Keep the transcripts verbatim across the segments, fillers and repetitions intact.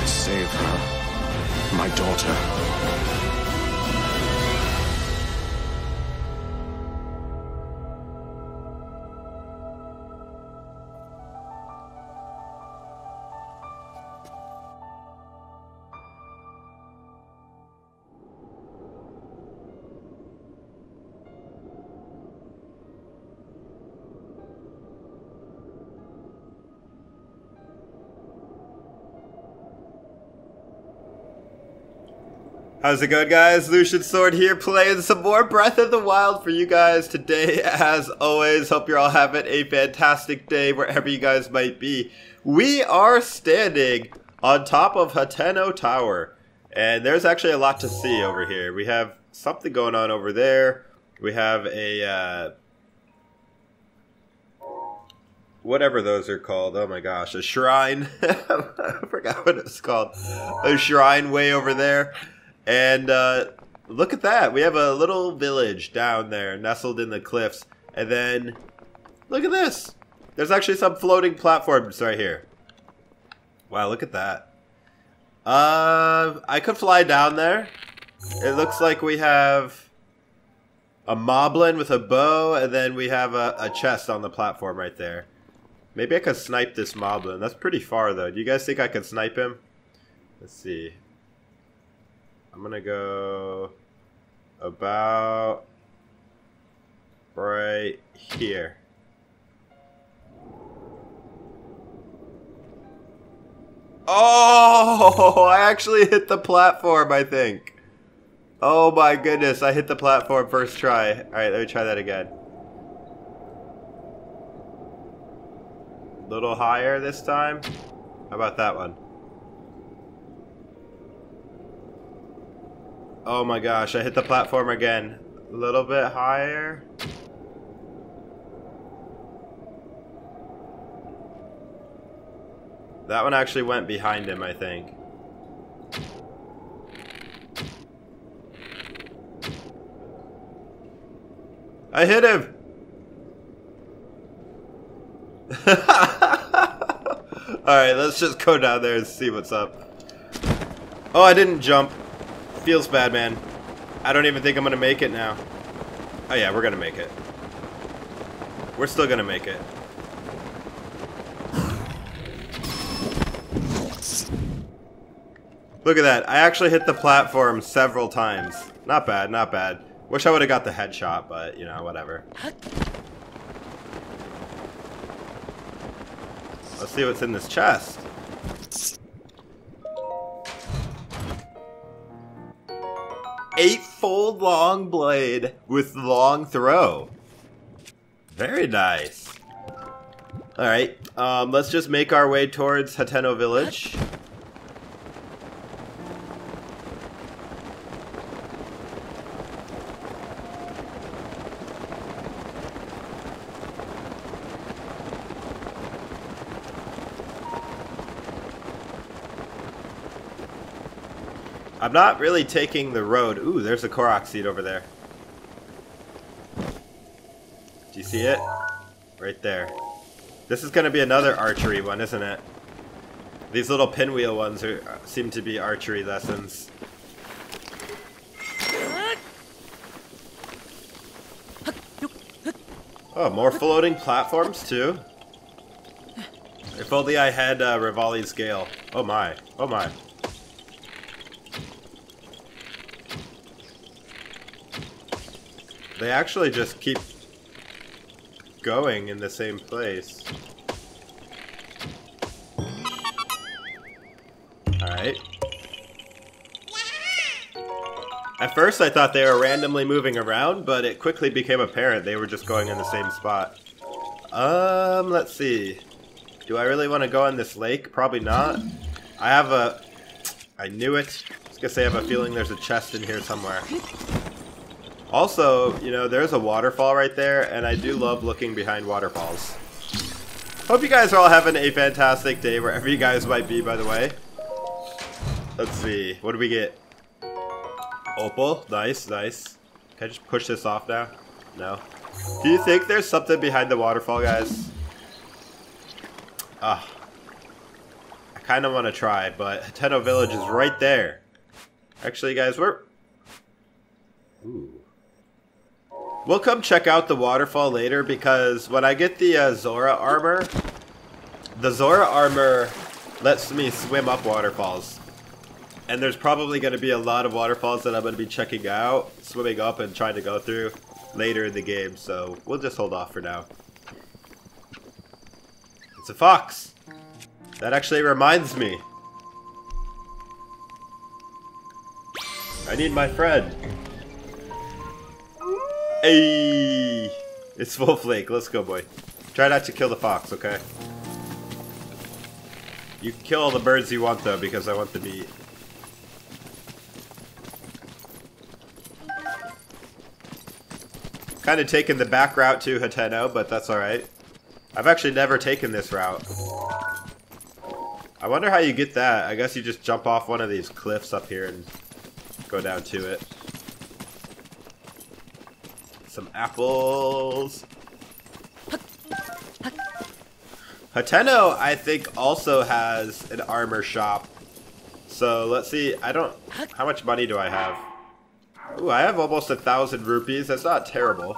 must save her, my daughter. How's it going, guys? Lucian Sword here, playing some more Breath of the Wild for you guys today, as always. Hope you're all having a fantastic day wherever you guys might be. We are standing on top of Hateno Tower, and there's actually a lot to see over here. We have something going on over there. We have a, uh... whatever those are called. Oh my gosh, a shrine. I forgot what it's called. A shrine way over there. And uh, look at that, we have a little village down there nestled in the cliffs. And then, look at this. There's actually some floating platforms right here. Wow, look at that. Uh, I could fly down there. It looks like we have a Moblin with a bow, and then we have a, a chest on the platform right there. Maybe I could snipe this Moblin. That's pretty far though. Do you guys think I could snipe him? Let's see. I'm gonna go about right here. Oh, I actually hit the platform, I think. Oh my goodness, I hit the platform first try. All right, let me try that again. A little higher this time. How about that one? Oh my gosh, I hit the platform again. A little bit higher. That one actually went behind him, I think. I hit him! Alright, let's just go down there and see what's up. Oh, I didn't jump. Feels bad, man. I don't even think I'm gonna make it now. Oh yeah, we're gonna make it. We're still gonna make it. Look at that. I actually hit the platform several times. Not bad, not bad. Wish I would have got the headshot, but you know, whatever. Let's see what's in this chest. Eightfold long blade with long throw. Very nice. Alright, um, let's just make our way towards Hateno Village. I'm not really taking the road. Ooh, there's a Korok Seed over there. Do you see it? Right there. This is going to be another archery one, isn't it? These little pinwheel ones are, seem to be archery lessons. Oh, more floating platforms too. If only I had uh, Revali's Gale. Oh my, oh my. They actually just keep going in the same place. Alright. At first I thought they were randomly moving around, but it quickly became apparent they were just going in the same spot. Um, let's see. Do I really want to go on this lake? Probably not. I have a... I knew it. I was gonna say I have a feeling there's a chest in here somewhere. Also, you know, there's a waterfall right there, and I do love looking behind waterfalls. Hope you guys are all having a fantastic day, wherever you guys might be, by the way. Let's see, what do we get? Opal, nice, nice. Can I just push this off now? No. Do you think there's something behind the waterfall, guys? Ah. I kind of want to try, but Hateno Village is right there. Actually, guys, we're... Ooh. We'll come check out the waterfall later, because when I get the uh, Zora armor, the Zora armor lets me swim up waterfalls. And there's probably going to be a lot of waterfalls that I'm going to be checking out, swimming up and trying to go through later in the game, so we'll just hold off for now. It's a fox! That actually reminds me. I need my friend. Hey, it's full flake. Let's go, boy. Try not to kill the fox, okay? You can kill all the birds you want, though, because I want the meat. Kind of taking the back route to Hateno, but that's alright. I've actually never taken this route. I wonder how you get that. I guess you just jump off one of these cliffs up here and go down to it. Some apples. Hateno, I think, also has an armor shop. So let's see. I don't... How much money do I have? Ooh, I have almost a thousand rupees. That's not terrible.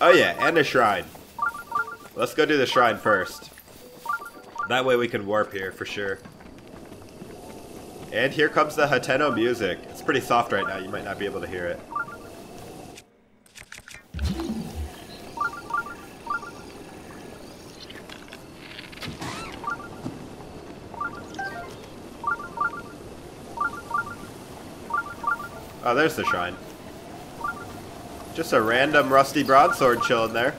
Oh yeah, and a shrine. Let's go do the shrine first. That way we can warp here for sure. And here comes the Hateno music. It's pretty soft right now. You might not be able to hear it. Oh, there's the shrine. Just a random rusty broadsword chilling there.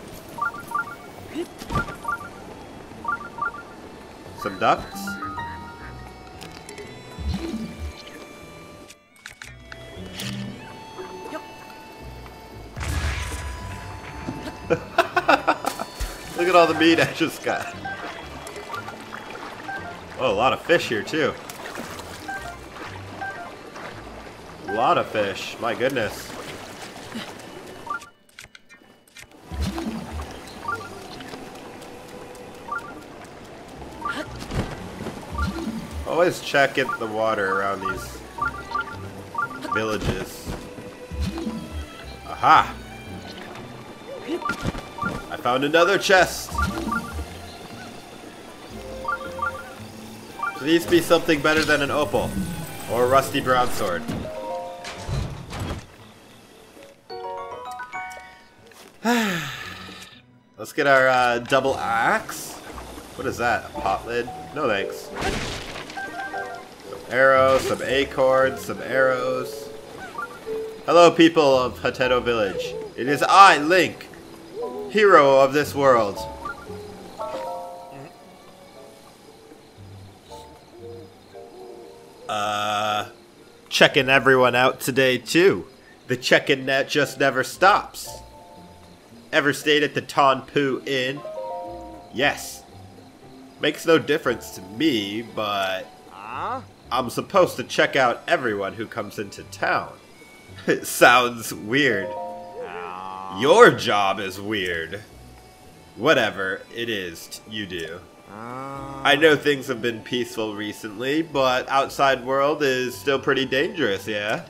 Some ducks. Look at all the meat I just got. Oh, a lot of fish here too. A lot of fish, my goodness. Always check in the water around these villages. Aha! I found another chest! Please be something better than an opal or a rusty broadsword. Let's get our uh, double axe. What is that? A pot lid? No thanks. Some arrows, some acorns, some arrows. Hello, people of Hateno Village. It is I, Link, hero of this world. Uh, checking everyone out today too. The check-in net just never stops. Ever stayed at the Ton Pu Inn? Yes. Makes no difference to me, but I'm supposed to check out everyone who comes into town. It sounds weird. Your job is weird. Whatever it is you do. I know things have been peaceful recently, but outside world is still pretty dangerous, yeah?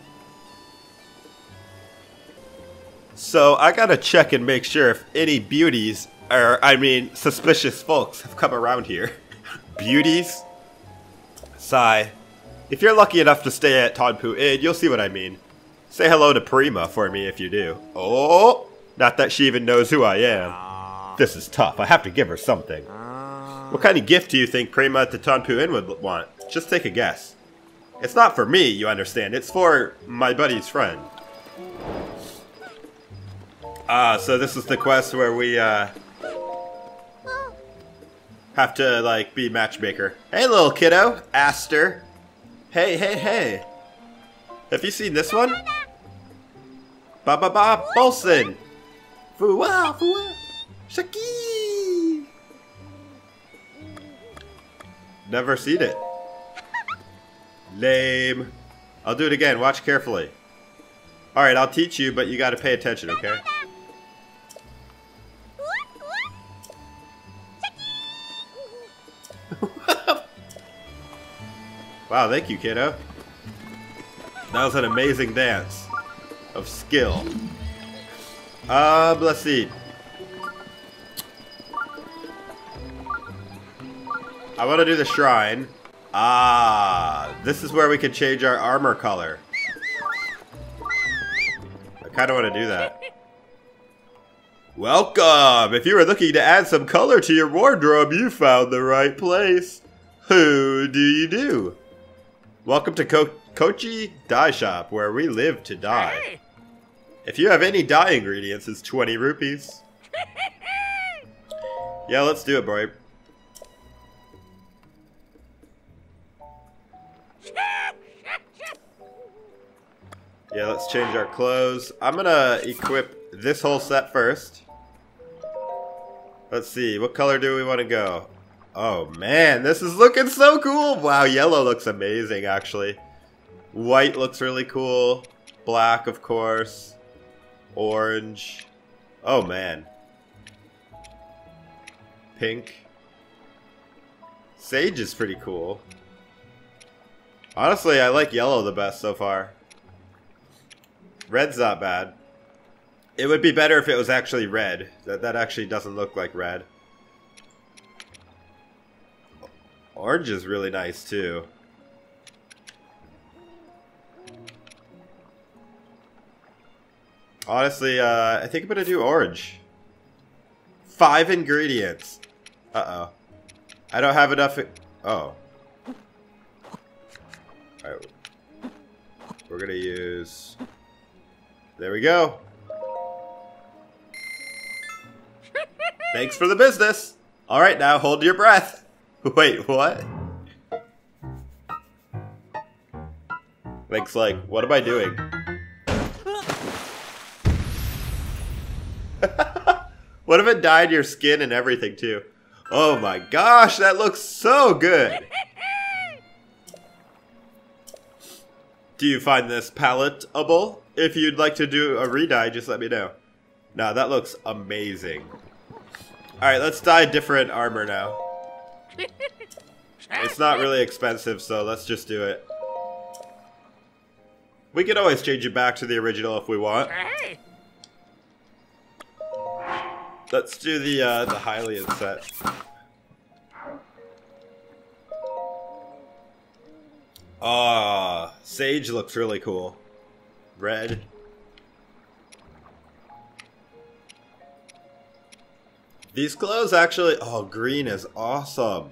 So I gotta check and make sure if any beauties, or I mean suspicious folks, have come around here. Beauties? Sigh. If you're lucky enough to stay at Ton Pu Inn, you'll see what I mean. Say hello to Prima for me if you do. Oh! Not that she even knows who I am. This is tough. I have to give her something. What kind of gift do you think Prima at the Ton Pu Inn would want? Just take a guess. It's not for me, you understand. It's for my buddy's friend. Ah, so this is the quest where we, uh, have to, like, be matchmaker. Hey, little kiddo. Aster. Hey, hey, hey. Have you seen this one? Ba-ba-ba, Bolson. Fua, fua. Shaki. Never seen it. Lame. I'll do it again. Watch carefully. Alright, I'll teach you, but you gotta pay attention, okay? Wow, thank you, kiddo. That was an amazing dance of skill. Uh, let's see. I want to do the shrine. Ah, this is where we could change our armor color. I kind of want to do that. Welcome! If you were looking to add some color to your wardrobe, you found the right place. Who do you do? Welcome to Ko Kochi Dye Shop, where we live to dye. Hey. If you have any dye ingredients, it's twenty rupees. Yeah, let's do it, boy. Yeah, let's change our clothes. I'm gonna equip this whole set first. Let's see, what color do we want to go? Oh man, this is looking so cool! Wow, yellow looks amazing actually. White looks really cool. Black, of course. Orange. Oh man. Pink. Sage is pretty cool. Honestly, I like yellow the best so far. Red's not bad. It would be better if it was actually red. That that actually doesn't look like red. Orange is really nice too. Honestly, uh, I think I'm gonna do orange. Five ingredients. Uh-oh. I don't have enough... Oh. Alright. We're gonna use... There we go. Thanks for the business. All right, now hold your breath. Wait, what? Link's like, what am I doing? What if it dyed your skin and everything too? Oh my gosh, that looks so good. Do you find this palatable? If you'd like to do a re-dye, just let me know. Nah, that looks amazing. Alright, let's dye different armor now. It's not really expensive, so let's just do it. We can always change it back to the original if we want. Let's do the, uh, the Hylian set. Ah, Sage looks really cool. Red. These clothes actually... Oh, green is awesome.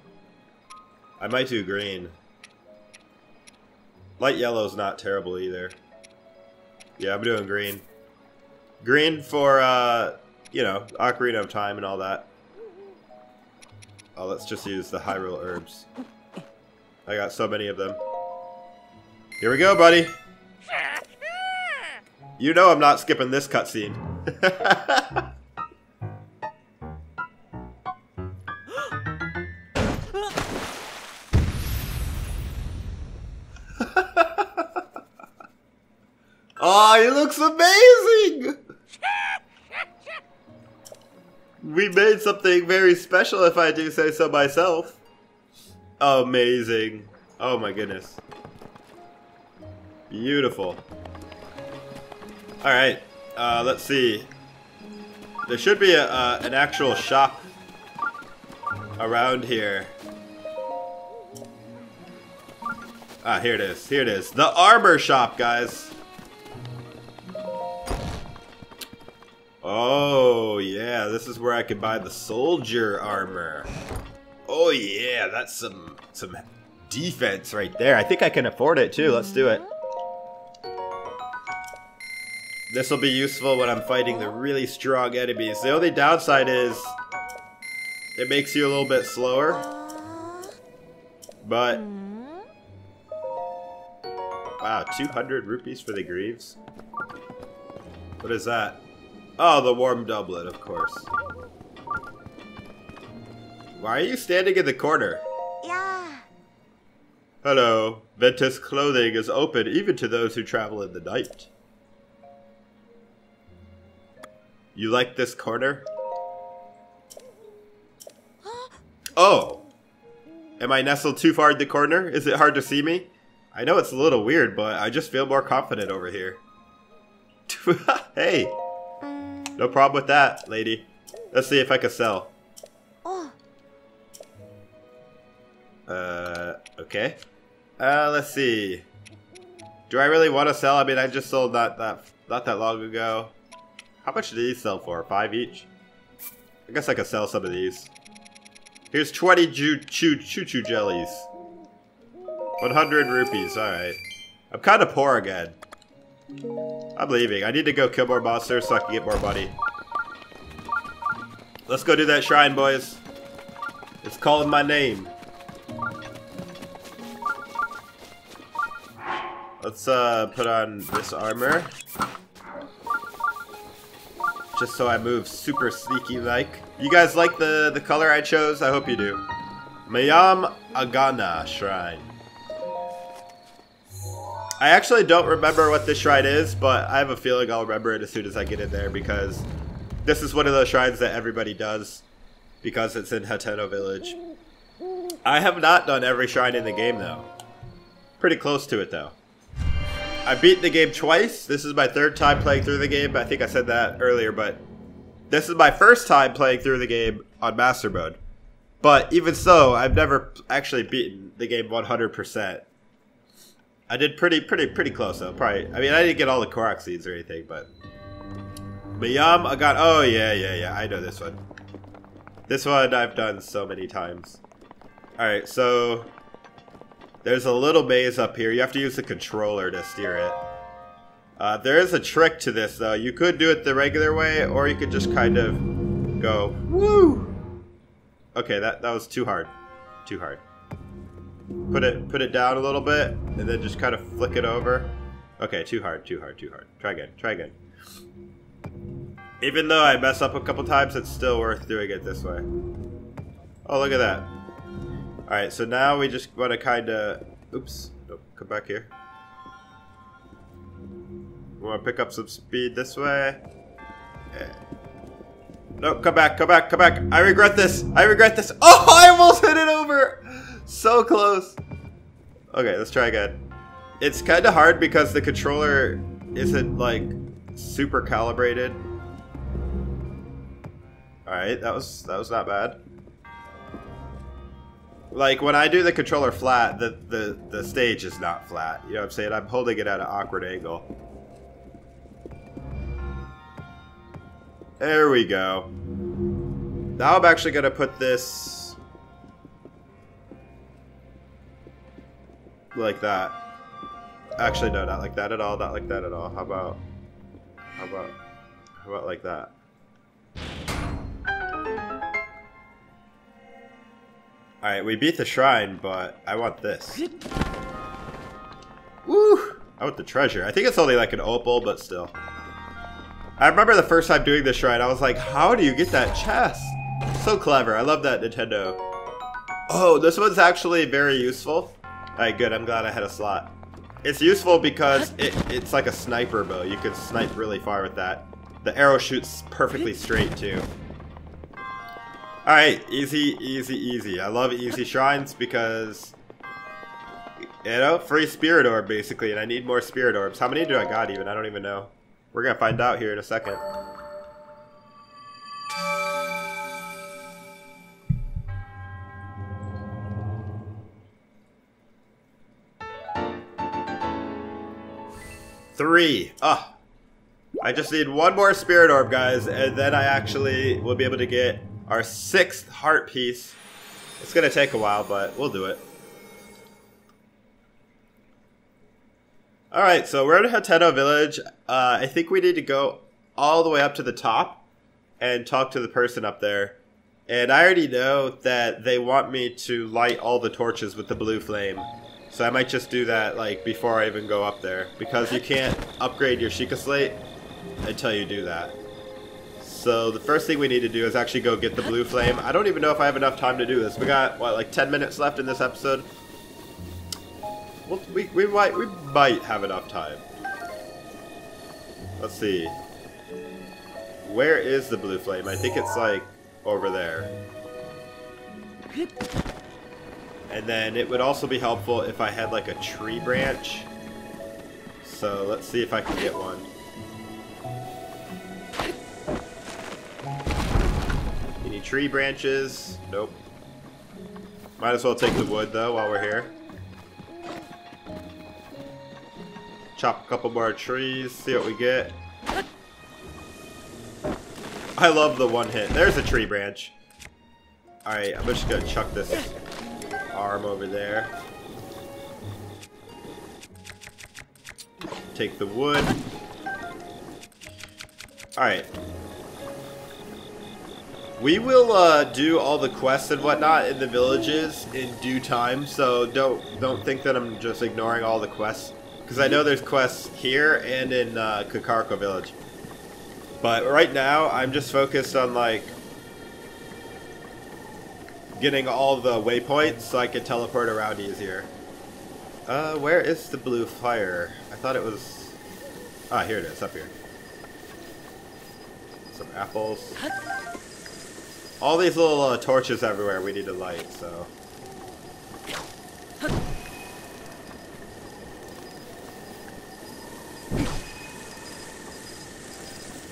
I might do green. Light yellow's not terrible either. Yeah, I'm doing green. Green for, uh, you know, Ocarina of Time and all that. Oh, let's just use the Hyrule herbs. I got so many of them. Here we go, buddy. You know I'm not skipping this cutscene. Oh, he looks amazing! We made something very special, if I do say so myself. Amazing. Oh my goodness. Beautiful. Alright, uh, let's see. There should be a, uh, an actual shop around here. Ah, here it is. Here it is. The armor shop, guys. Oh, yeah. This is where I can buy the soldier armor. Oh, yeah. That's some, some defense right there. I think I can afford it, too. Let's do it. This will be useful when I'm fighting the really strong enemies. The only downside is it makes you a little bit slower. But... Wow, two hundred rupees for the greaves? What is that? Oh, the warm doublet, of course. Why are you standing in the corner? Yeah. Hello. Ventus clothing is open even to those who travel in the night. You like this corner? Oh! Am I nestled too far in the corner? Is it hard to see me? I know it's a little weird, but I just feel more confident over here. Hey! No problem with that, lady. Let's see if I can sell. Uh, okay. Uh, let's see. Do I really want to sell? I mean, I just sold not that not that long ago. How much did these sell for? Five each? I guess I could sell some of these. Here's twenty choo-choo jellies. one hundred rupees, alright. I'm kind of poor again. I'm leaving. I need to go kill more monsters so I can get more money. Let's go do that shrine, boys. It's calling my name. Let's uh, put on this armor. Just so I move super sneaky-like. You guys like the, the color I chose? I hope you do. Mayam Agana Shrine. I actually don't remember what this shrine is, but I have a feeling I'll remember it as soon as I get in there, because this is one of those shrines that everybody does because it's in Hateno Village. I have not done every shrine in the game, though. Pretty close to it, though. I beat the game twice. This is my third time playing through the game. I think I said that earlier, but this is my first time playing through the game on Master Mode. But even so, I've never actually beaten the game one hundred percent. I did pretty, pretty, pretty close though. Probably. I mean, I didn't get all the Korok Seeds or anything, but Mayam, I got. Oh yeah, yeah, yeah. I know this one. This one I've done so many times. All right, so. There's a little maze up here. You have to use the controller to steer it. Uh, there is a trick to this, though. You could do it the regular way, or you could just kind of go, woo! Okay, that, that was too hard. Too hard. Put it, put it down a little bit, and then just kind of flick it over. Okay, too hard, too hard, too hard. Try again, try again. Even though I mess up a couple times, it's still worth doing it this way. Oh, look at that. Alright, so now we just want to kind of... Oops. Nope. Come back here. We want to pick up some speed this way. Yeah. Nope. Come back. Come back. Come back. I regret this. I regret this. Oh, I almost hit it over. So close. Okay, let's try again. It's kind of hard because the controller isn't, like, super calibrated. Alright, that was, that was not bad. Like, when I do the controller flat, the, the, the stage is not flat. You know what I'm saying? I'm holding it at an awkward angle. There we go. Now I'm actually going to put this... like that. Actually, no, not like that at all. Not like that at all. How about... How about... How about like that? Alright, we beat the shrine, but I want this. Woo! I want the treasure. I think it's only like an opal, but still. I remember the first time doing this shrine, I was like, how do you get that chest? So clever. I love that, Nintendo. Oh, this one's actually very useful. Alright, good. I'm glad I had a slot. It's useful because it, it's like a sniper bow. You can snipe really far with that. The arrow shoots perfectly straight, too. Alright, easy, easy, easy. I love easy shrines because, you know, free spirit orb basically, and I need more spirit orbs. How many do I got even? I don't even know. We're gonna find out here in a second. Three. Ah. Oh. I just need one more spirit orb, guys, and then I actually will be able to get our sixth heart piece. It's gonna take a while, but we'll do it. Alright, so we're at Hateno Village. Uh, I think we need to go all the way up to the top and talk to the person up there. And I already know that they want me to light all the torches with the blue flame. So I might just do that like before I even go up there. Because you can't upgrade your Sheikah Slate until you do that. So the first thing we need to do is actually go get the blue flame. I don't even know if I have enough time to do this. We got, what, like ten minutes left in this episode? Well, we, we, might, we might have enough time. Let's see. Where is the blue flame? I think it's like over there. And then it would also be helpful if I had like a tree branch. So let's see if I can get one. Any tree branches? Nope. Might as well take the wood though while we're here. Chop a couple more trees, see what we get. I love the one hit. There's a tree branch. Alright, I'm just gonna chuck this arm over there. Take the wood. Alright. We will uh, do all the quests and whatnot in the villages in due time, so don't don't think that I'm just ignoring all the quests. Because I know there's quests here and in uh, Kakariko Village. But right now, I'm just focused on like getting all the waypoints so I can teleport around easier. Uh, where is the blue fire? I thought it was... Ah, here it is, up here. Some apples. All these little uh, torches everywhere we need to light, so...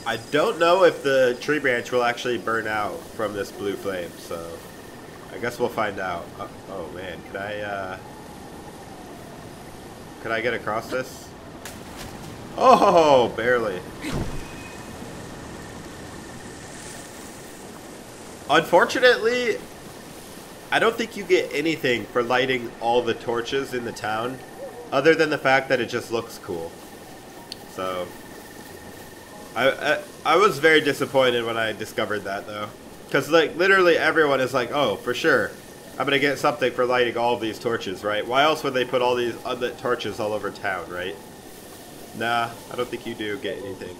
I don't know if the tree branch will actually burn out from this blue flame, so... I guess we'll find out. Oh, oh man, could I, uh... could I get across this? Oh, barely. Unfortunately, I don't think you get anything for lighting all the torches in the town, other than the fact that it just looks cool. So, I, I, I was very disappointed when I discovered that, though. Because, like, literally everyone is like, oh, for sure, I'm gonna get something for lighting all of these torches, right? Why else would they put all these other torches all over town, right? Nah, I don't think you do get anything.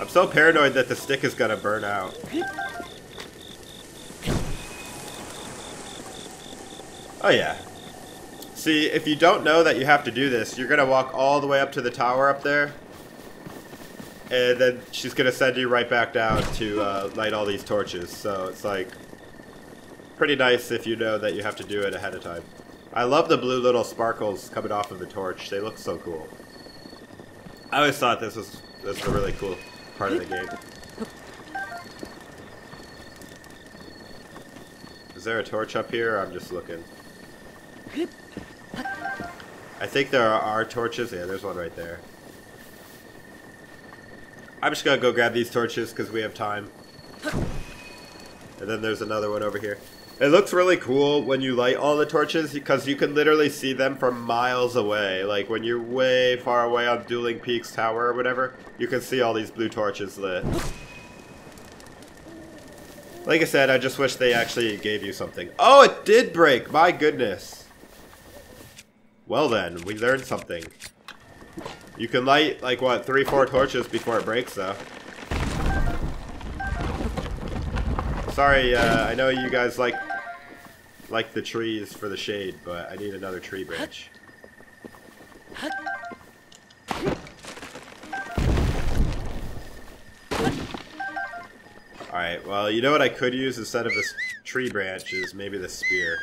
I'm so paranoid that the stick is gonna burn out. Oh yeah. See, if you don't know that you have to do this, you're gonna walk all the way up to the tower up there. And then she's gonna send you right back down to uh, light all these torches, so it's like pretty nice if you know that you have to do it ahead of time. I love the blue little sparkles coming off of the torch, they look so cool. I always thought this was, this was a really cool part of the game. Is there a torch up here? I'm just looking. I think there are torches, yeah there's one right there. I'm just gonna go grab these torches because we have time. And then there's another one over here. It looks really cool when you light all the torches because you can literally see them from miles away. Like when you're way far away on Dueling Peaks Tower or whatever, you can see all these blue torches lit. Like I said, I just wish they actually gave you something. Oh, it did break! My goodness! Well then, we learned something. You can light, like, what, three, four torches before it breaks, though. Sorry, uh, I know you guys like like the trees for the shade, but I need another tree branch. Alright, well, you know what I could use instead of this tree branch is maybe the spear.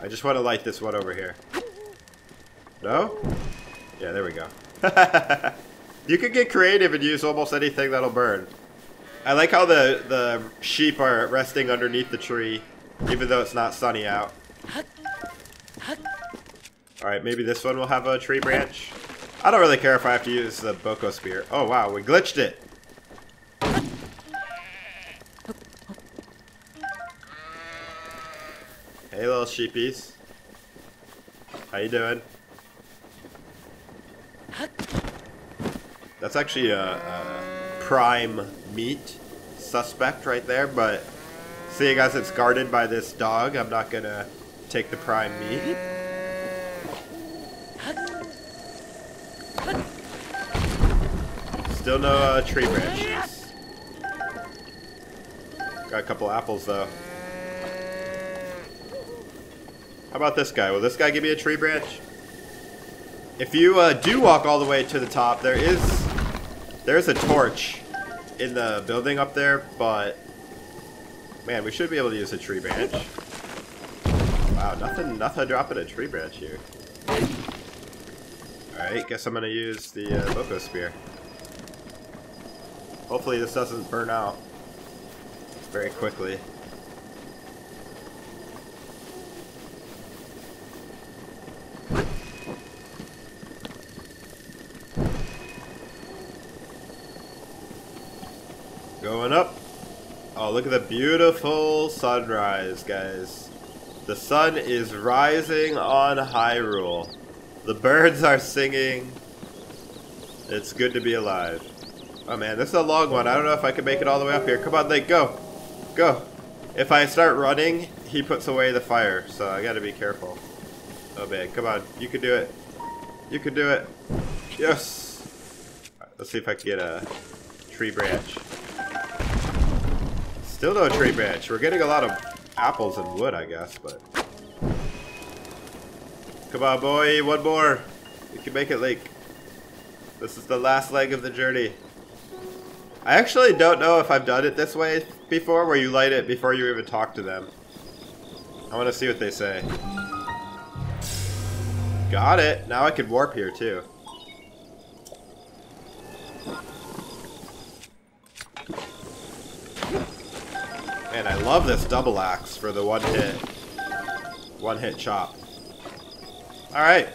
I just want to light this one over here. No? Yeah, there we go. You can get creative and use almost anything that'll burn. I like how the, the sheep are resting underneath the tree, even though it's not sunny out. Alright, maybe this one will have a tree branch. I don't really care if I have to use the Boko Spear. Oh wow, we glitched it! Hey little sheepies. How you doing? That's actually a, a prime meat suspect right there, but seeing as it's guarded by this dog, I'm not gonna take the prime meat. Still no uh, tree branches. Got a couple apples though. How about this guy? Will this guy give me a tree branch? If you uh, do walk all the way to the top, there is there's a torch in the building up there, but Man, we should be able to use a tree branch. Wow, nothing, nothing dropping a tree branch here. Alright, guess I'm gonna use the uh, Boko Spear. Hopefully this doesn't burn out very quickly. Going up. Oh, look at the beautiful sunrise, guys. The sun is rising on Hyrule. The birds are singing. It's good to be alive. Oh man, this is a long one. I don't know if I can make it all the way up here. Come on, Link, go. Go. If I start running, he puts away the fire, so I gotta be careful. Oh man, come on. You can do it. You can do it. Yes. All right, let's see if I can get a tree branch. Still no tree branch. We're getting a lot of apples and wood, I guess, but... Come on, boy. One more. You can make it, Link. This is the last leg of the journey. I actually don't know if I've done it this way before, where you light it before you even talk to them. I want to see what they say. Got it. Now I can warp here, too. Man, I love this double axe for the one hit, one hit chop. Alright.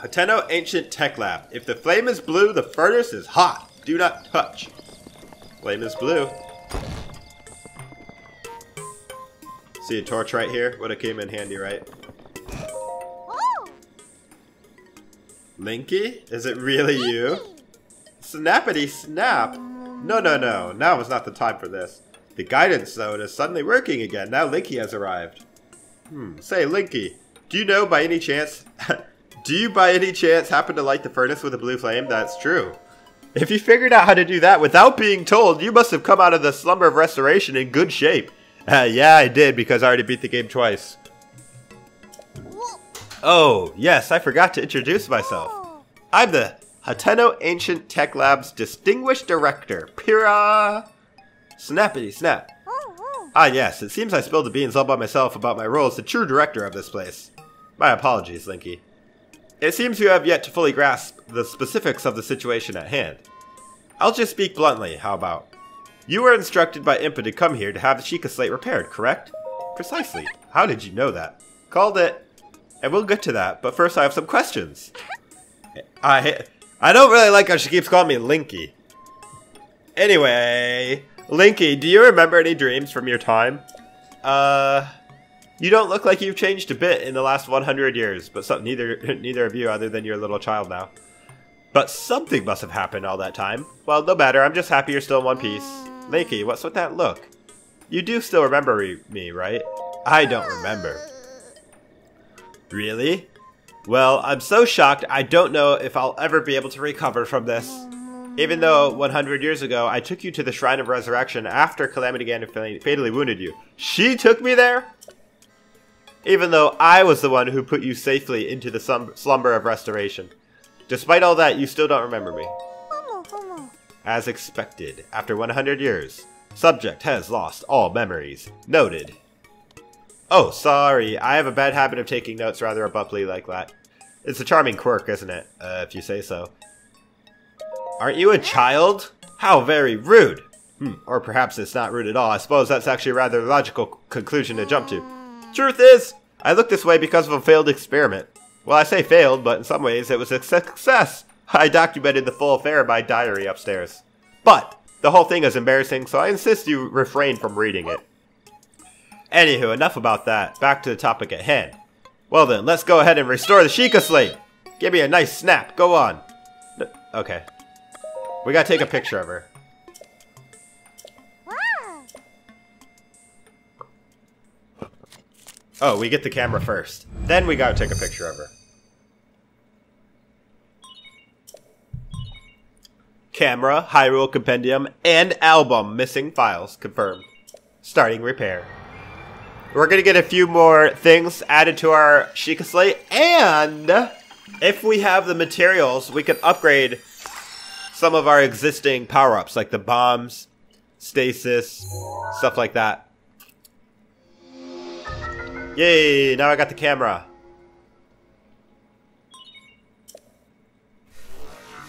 Hateno Ancient Tech Lab. If the flame is blue, the furnace is hot. Do not touch. Flame is blue. See a torch right here? Would have came in handy, right? Linky? Is it really you? Snappity snap! No, no, no. Now is not the time for this. The guidance, though, is suddenly working again. Now Linky has arrived. Hmm. Say, Linky, do you know by any chance... do you by any chance happen to light the furnace with a blue flame? That's true. If you figured out how to do that without being told, you must have come out of the slumber of restoration in good shape. Uh, yeah, I did, because I already beat the game twice. Oh, yes, I forgot to introduce myself. I'm the Hateno Ancient Tech Lab's Distinguished Director, Purah. Snappity snap. Ah yes, it seems I spilled the beans all by myself about my role as the true director of this place. My apologies, Linky. It seems you have yet to fully grasp the specifics of the situation at hand. I'll just speak bluntly, how about? You were instructed by Impa to come here to have the Sheikah Slate repaired, correct? Precisely. How did you know that? Called it. And we'll get to that, but first I have some questions. I, I don't really like how she keeps calling me Linky. Anyway... Linky, do you remember any dreams from your time? Uh, you don't look like you've changed a bit in the last one hundred years, but some, neither neither of you other than you're a little child now. But something must have happened all that time. Well, no matter, I'm just happy you're still in one piece. Linky, what's with that look? You do still remember re me, right? I don't remember. Really? Well, I'm so shocked I don't know if I'll ever be able to recover from this. Even though one hundred years ago, I took you to the Shrine of Resurrection after Calamity Ganon fatally wounded you. She took me there? Even though I was the one who put you safely into the slumber of restoration. Despite all that, you still don't remember me. As expected, after one hundred years, subject has lost all memories. Noted. Oh, sorry. I have a bad habit of taking notes rather abruptly like that. It's a charming quirk, isn't it? Uh, if you say so. Aren't you a child? How very rude! Hmm, or perhaps it's not rude at all. I suppose that's actually a rather logical conclusion to jump to. Truth is, I look this way because of a failed experiment. Well, I say failed, but in some ways it was a success. I documented the full affair in my diary upstairs. But the whole thing is embarrassing, so I insist you refrain from reading it. Anywho, enough about that. Back to the topic at hand. Well then, let's go ahead and restore the Sheikah Slate! Give me a nice snap, go on! No, okay. We gotta take a picture of her. Oh, we get the camera first. Then we gotta take a picture of her. Camera, Hyrule Compendium, and album missing files confirmed. Starting repair. We're gonna get a few more things added to our Sheikah Slate, and if we have the materials, we can upgrade some of our existing power-ups, like the bombs, stasis, stuff like that. Yay, now I got the camera.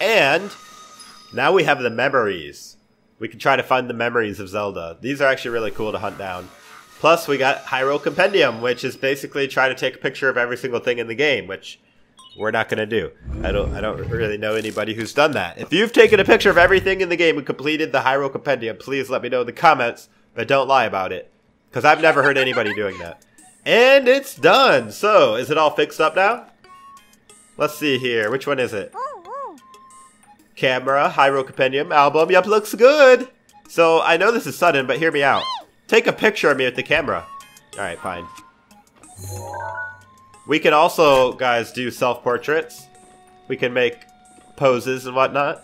And now we have the memories. We can try to find the memories of Zelda. These are actually really cool to hunt down. Plus, we got Hyrule Compendium, which is basically try to take a picture of every single thing in the game, which we're not going to do. I don't I don't really know anybody who's done that. If you've taken a picture of everything in the game and completed the Hyrule Compendium, please let me know in the comments, but don't lie about it, because I've never heard anybody doing that. And it's done! So, is it all fixed up now? Let's see here. Which one is it? Camera, Hyrule Compendium, album. Yep, looks good! So, I know this is sudden, but hear me out. Take a picture of me with the camera. Alright, fine. We can also, guys, do self-portraits. We can make poses and whatnot.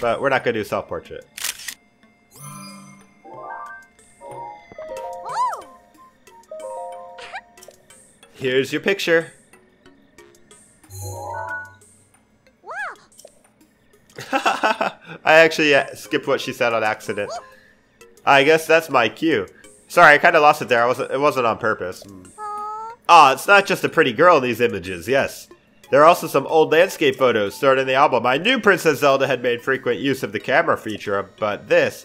But we're not going to do self-portrait. Here's your picture. I actually skipped what she said on accident. I guess that's my cue. Sorry, I kind of lost it there. I wasn't, it wasn't on purpose. Ah, oh, it's not just a pretty girl in these images, yes. There are also some old landscape photos stored in the album. I knew Princess Zelda had made frequent use of the camera feature, but this...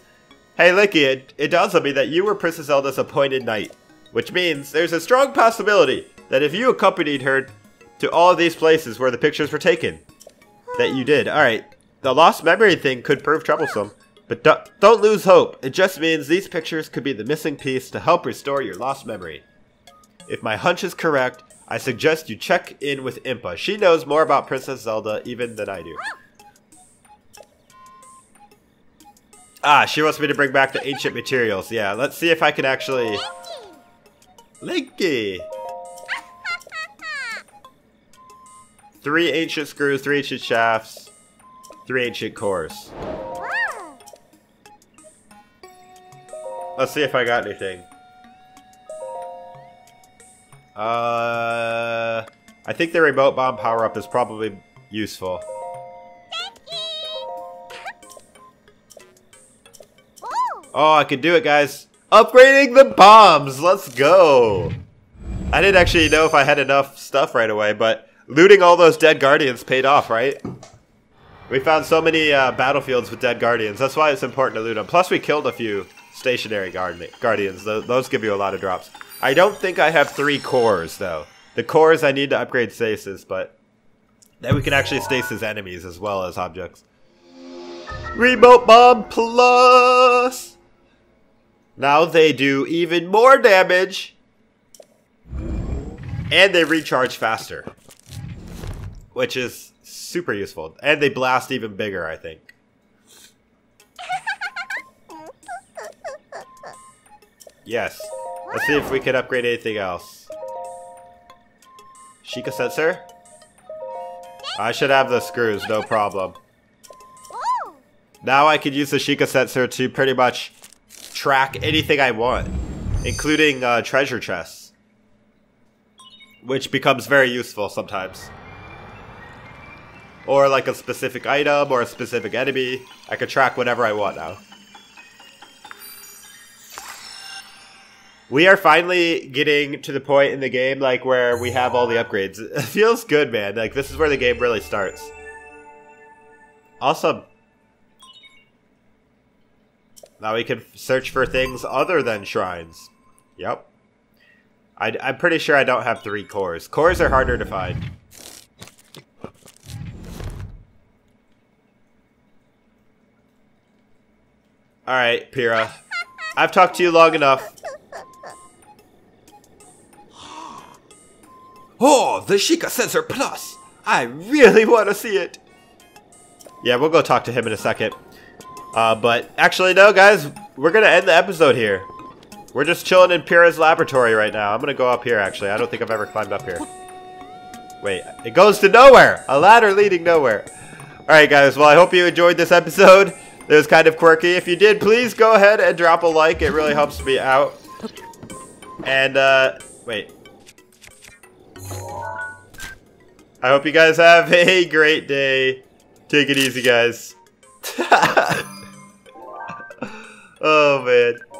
Hey, Linky, it, it dawns on me that you were Princess Zelda's appointed knight. Which means there's a strong possibility that if you accompanied her to all of these places where the pictures were taken, that you did. Alright, the lost memory thing could prove troublesome. But do don't lose hope. It just means these pictures could be the missing piece to help restore your lost memory. If my hunch is correct, I suggest you check in with Impa. She knows more about Princess Zelda even than I do. Ah, she wants me to bring back the ancient materials. Yeah, let's see if I can actually... Linky! Three ancient screws, three ancient shafts, three ancient cores. Let's see if I got anything. Uh, I think the remote bomb power-up is probably useful. Oh, I can do it, guys. Upgrading the bombs! Let's go! I didn't actually know if I had enough stuff right away, but looting all those dead guardians paid off, right? We found so many uh, battlefields with dead guardians. That's why it's important to loot them. Plus, we killed a few... Stationary guard guardians. Th those give you a lot of drops. I don't think I have three cores, though. The cores I need to upgrade stasis, but... Then we can actually stasis enemies as well as objects. Remote Bomb Plus! Now they do even more damage! And they recharge faster. Which is super useful. And they blast even bigger, I think. Yes. Let's see if we can upgrade anything else. Sheikah sensor? I should have the screws, no problem. Now I can use the Sheikah sensor to pretty much track anything I want, including uh, treasure chests, which becomes very useful sometimes. Or like a specific item or a specific enemy. I can track whatever I want now. We are finally getting to the point in the game, like, where we have all the upgrades. It feels good, man. Like, this is where the game really starts. Awesome. Now we can search for things other than shrines. Yep. I, I'm pretty sure I don't have three cores. Cores are harder to find. Alright, Purah. I've talked to you long enough. Oh, the Sheikah Sensor Plus! I really want to see it! Yeah, we'll go talk to him in a second. Uh, but actually, no, guys. We're going to end the episode here. We're just chilling in Purah's laboratory right now. I'm going to go up here, actually. I don't think I've ever climbed up here. Wait, it goes to nowhere! A ladder leading nowhere. Alright, guys. Well, I hope you enjoyed this episode. It was kind of quirky. If you did, please go ahead and drop a like. It really helps me out. And, uh, wait. I hope you guys have a great day. Take it easy, guys. Oh, man.